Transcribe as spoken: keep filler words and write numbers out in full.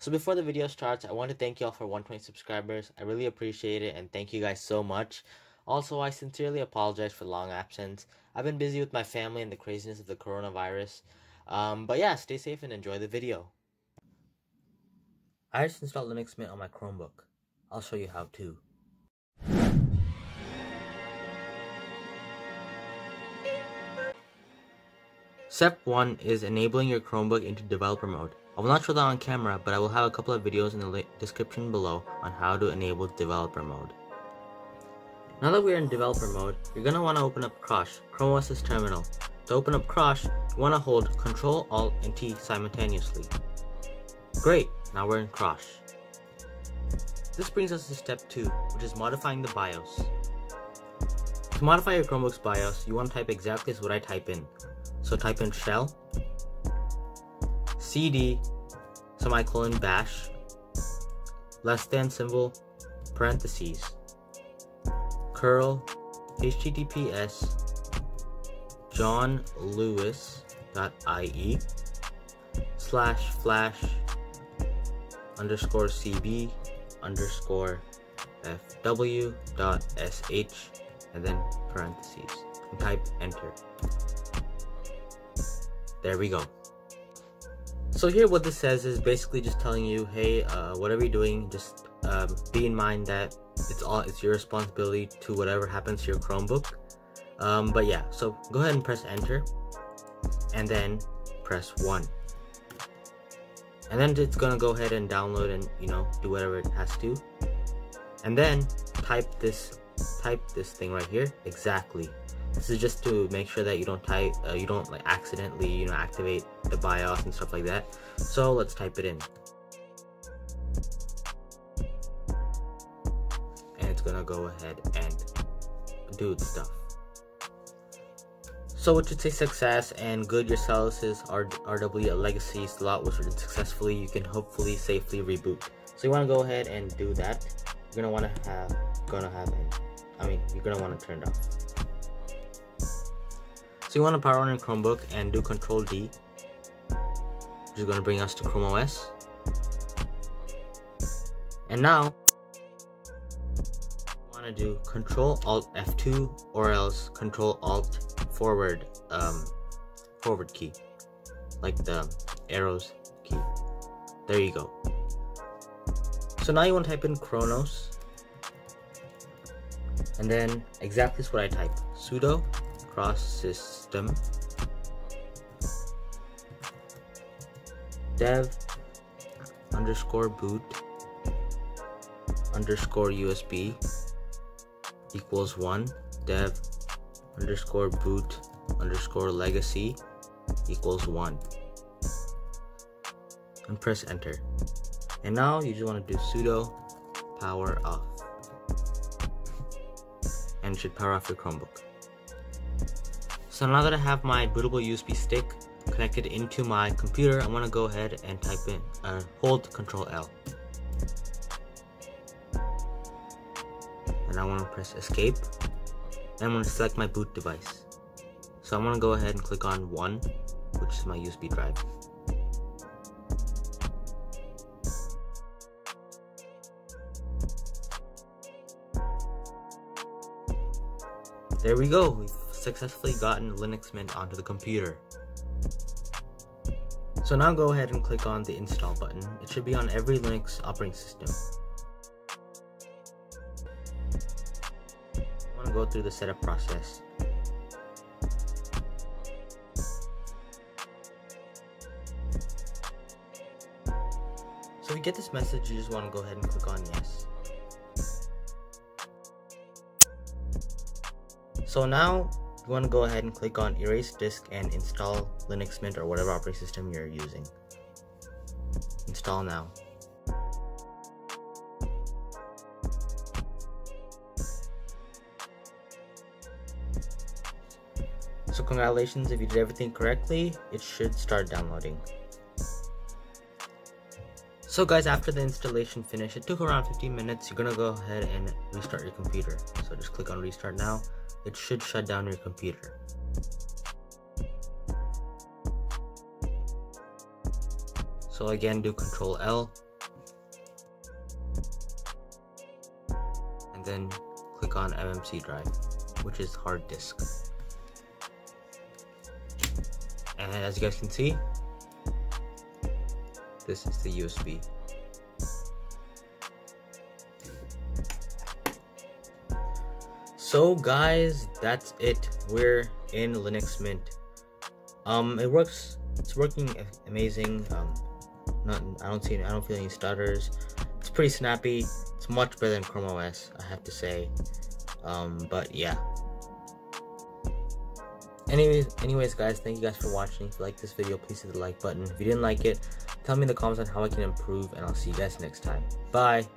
So before the video starts, I want to thank y'all for one hundred twenty subscribers. I really appreciate it and thank you guys so much. Also, I sincerely apologize for the long absence. I've been busy with my family and the craziness of the coronavirus. Um, but yeah, stay safe and enjoy the video. I just installed Linux Mint on my Chromebook. I'll show you how to. Step one is enabling your Chromebook into developer mode. I will not show that on camera, but I will have a couple of videos in the description below on how to enable developer mode. Now that we are in developer mode, you're going to want to open up CROSH, Chrome O S's terminal. To open up CROSH, you want to hold Ctrl, Alt, and T simultaneously. Great, now we're in CROSH. This brings us to step two, which is modifying the BIOS. To modify your Chromebook's BIOS, you want to type exactly as what I type in. So type in shell, cd, semicolon, bash, less than symbol, parentheses, curl, https, johnlewis.ie, slash, flash, underscore cb, underscore fw, dot sh, and then parentheses, and type enter. There we go. So here what this says is basically just telling you, hey, uh, whatever you're doing, just um, be in mind that it's all it's your responsibility to whatever happens to your Chromebook. Um, but yeah, so go ahead and press enter and then press one. And then it's gonna go ahead and download and, you know, do whatever it has to. And then type this type this thing right here exactly. This is just to make sure that you don't type, uh, you don't like accidentally, you know, activate the BIOS and stuff like that. So let's type it in, and it's gonna go ahead and do its stuff. So it should say success and good. Your Celises are R W a legacy slot was written successfully. You can hopefully safely reboot. So you want to go ahead and do that. You're gonna want to have, gonna have it. I mean, you're gonna want to turn it off. So you want to power on your Chromebook and do Control D, which is going to bring us to Chrome O S. And now you want to do Control Alt F two or else Control Alt Forward um, Forward key, like the arrows key. There you go. So now you want to type in Chronos, and then exactly what I type: sudo cross system dev underscore boot underscore usb equals one dev underscore boot underscore legacy equals one, and press enter. And now you just want to do sudo power off, and it should power off your Chromebook. So now that I have my bootable U S B stick connected into my computer, I want to go ahead and type in, uh, hold Ctrl L. And I want to press escape. And I'm going to select my boot device. So I'm going to go ahead and click on one, which is my U S B drive. There we go. We've successfully gotten Linux Mint onto the computer. So now go ahead and click on the install button. It should be on every Linux operating system. I want to go through the setup process. So if you get this message, you just want to go ahead and click on yes. So now you want to go ahead and click on erase disk and install Linux Mint or whatever operating system you're using. Install now. So congratulations, if you did everything correctly, it should start downloading. So guys, after the installation finished, it took around fifteen minutes. You're gonna go ahead and restart your computer. So just click on restart now. It should shut down your computer. So again, do Control L, then click on M M C drive, which is hard disk. And as you guys can see, this is the U S B. So guys, that's it. We're in Linux Mint. Um, it works. It's working amazing. Um, not. I don't see. I don't feel any stutters. It's pretty snappy. It's much better than Chrome O S, I have to say. Um, but yeah. Anyways, anyways, guys, thank you guys for watching. If you like this video, please hit the like button. If you didn't like it, tell me in the comments on how I can improve, and I'll see you guys next time. Bye.